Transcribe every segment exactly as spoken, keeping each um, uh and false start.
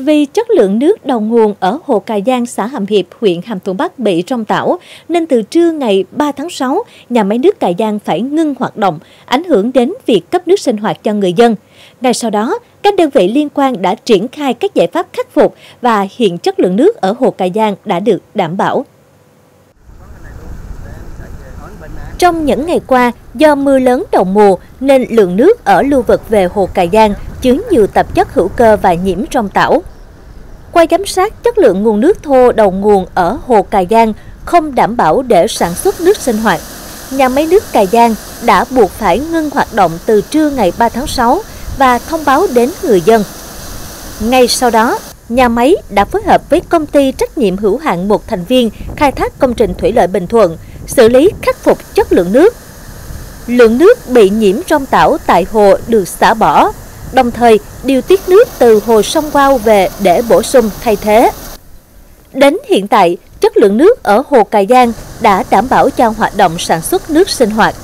Vì chất lượng nước đầu nguồn ở Hồ Cà Giang, xã Hàm Hiệp, huyện Hàm Thuận Bắc bị rong tảo, nên từ trưa ngày ba tháng sáu, nhà máy nước Cà Giang phải ngưng hoạt động, ảnh hưởng đến việc cấp nước sinh hoạt cho người dân. Ngay sau đó, các đơn vị liên quan đã triển khai các giải pháp khắc phục và hiện chất lượng nước ở Hồ Cà Giang đã được đảm bảo. Trong những ngày qua, do mưa lớn đầu mùa nên lượng nước ở lưu vực về Hồ Cà Giang chứa nhiều tạp chất hữu cơ và nhiễm rong tảo. Qua giám sát, chất lượng nguồn nước thô đầu nguồn ở Hồ Cà Giang không đảm bảo để sản xuất nước sinh hoạt. Nhà máy nước Cà Giang đã buộc phải ngưng hoạt động từ trưa ngày ba tháng sáu và thông báo đến người dân. Ngay sau đó, nhà máy đã phối hợp với công ty trách nhiệm hữu hạn một thành viên khai thác công trình thủy lợi Bình Thuận xử lý khắc phục chất lượng nước. Lượng nước bị nhiễm rong tảo tại hồ được xả bỏ, đồng thời điều tiết nước từ hồ sông Quao về để bổ sung thay thế. Đến hiện tại, chất lượng nước ở Hồ Cà Giang đã đảm bảo cho hoạt động sản xuất nước sinh hoạt.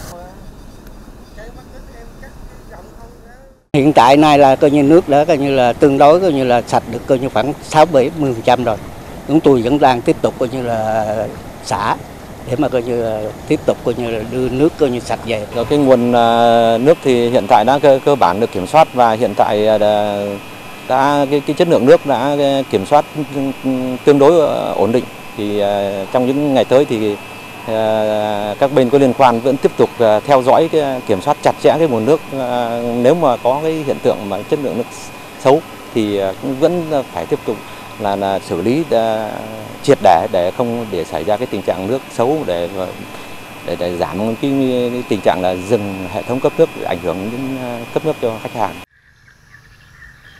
Hiện tại nay là coi như nước đã coi như là tương đối coi như là sạch được coi như khoảng sáu bảy mươi phần trăm rồi. Chúng tôi vẫn đang tiếp tục coi như là xả để mà coi như tiếp tục coi như là đưa nước coi như sạch về. Cái nguồn nước thì hiện tại đã cơ, cơ bản được kiểm soát và hiện tại đã, đã cái, cái chất lượng nước đã kiểm soát tương đối ổn định. Thì trong những ngày tới thì các bên có liên quan vẫn tiếp tục theo dõi cái, kiểm soát chặt chẽ cái nguồn nước. Nếu mà có cái hiện tượng mà chất lượng nước xấu thì cũng vẫn phải tiếp tục là, là xử lý triệt để để không để xảy ra cái tình trạng nước xấu để để, để giảm cái, cái tình trạng là dừng hệ thống cấp nước ảnh hưởng đến cấp nước cho khách hàng.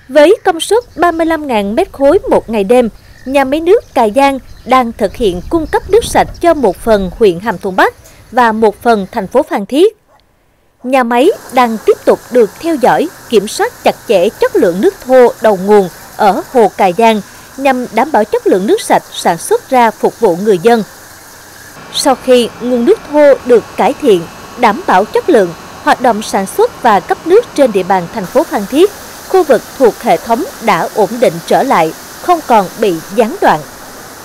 Với công suất ba mươi lăm nghìn mét khối một ngày đêm, nhà máy nước Cà Giang đang thực hiện cung cấp nước sạch cho một phần huyện Hàm Thuận Bắc và một phần thành phố Phan Thiết. Nhà máy đang tiếp tục được theo dõi, kiểm soát chặt chẽ chất lượng nước thô đầu nguồn ở Hồ Cà Giang nhằm đảm bảo chất lượng nước sạch sản xuất ra phục vụ người dân. Sau khi nguồn nước thô được cải thiện, đảm bảo chất lượng, hoạt động sản xuất và cấp nước trên địa bàn thành phố Phan Thiết, khu vực thuộc hệ thống đã ổn định trở lại, không còn bị gián đoạn.